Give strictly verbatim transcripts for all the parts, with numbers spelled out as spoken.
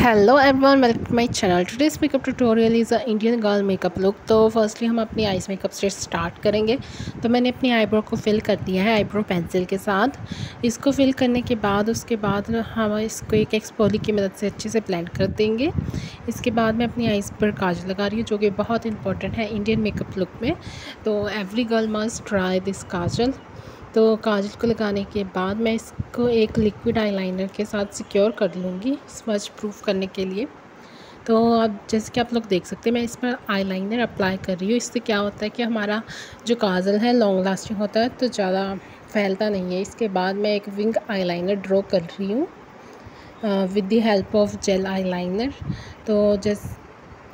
Hello everyone, welcome to my channel. Today's makeup tutorial is a Indian girl makeup look. तो firstly हम अपनी eyes makeup से start करेंगे। तो मैंने अपनी आईब्रो को फिल कर दिया है आईब्रो पेंसिल के साथ। इसको फिल करने के बाद उसके बाद हम इसको एक एक्सपोली की मदद से अच्छे से ब्लेंड कर देंगे। इसके बाद मैं अपनी आईज पर काजल लगा रही हूँ, जो कि बहुत इंपॉर्टेंट है इंडियन मेकअप लुक में। तो every girl must try this kajal. तो काजल को लगाने के बाद मैं इसको एक लिक्विड आईलाइनर के साथ सिक्योर कर लूँगी स्मज प्रूफ करने के लिए। तो अब जैसे कि आप लोग देख सकते हैं, मैं इस पर आईलाइनर अप्लाई कर रही हूँ। इससे क्या होता है कि हमारा जो काजल है लॉन्ग लास्टिंग होता है, तो ज़्यादा फैलता नहीं है। इसके बाद मैं एक विंग आईलाइनर ड्रॉ कर रही हूँ with the help of gel eyeliner. तो जैस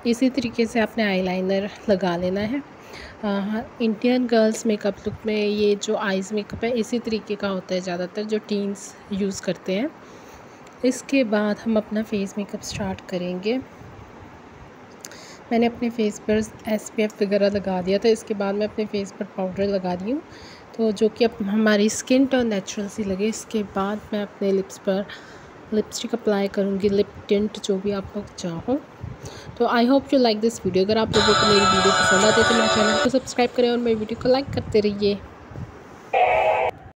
इसी तरीके से आपने आईलाइनर लगा लेना है। इंडियन गर्ल्स मेकअप लुक में ये जो आईज़ मेकअप है इसी तरीके का होता है ज़्यादातर, जो टीन्स यूज़ करते हैं। इसके बाद हम अपना फेस मेकअप स्टार्ट करेंगे। मैंने अपने फेस पर एसपीएफ वगैरह लगा दिया था। इसके बाद मैं अपने फेस पर पाउडर लगा दी हूँ, तो जो कि अब हमारी स्किन टोन नेचुरल सी लगे। इसके बाद मैं अपने लिप्स पर लिपस्टिक अप्लाई करूँगी, लिप टिंट, जो भी आप लोग चाहो। तो I hope you like this video. अगर आप लोगों को मेरी वीडियो पसंद आती है तो मेरे चैनल को सब्सक्राइब करें और मेरी वीडियो को लाइक करते रहिए।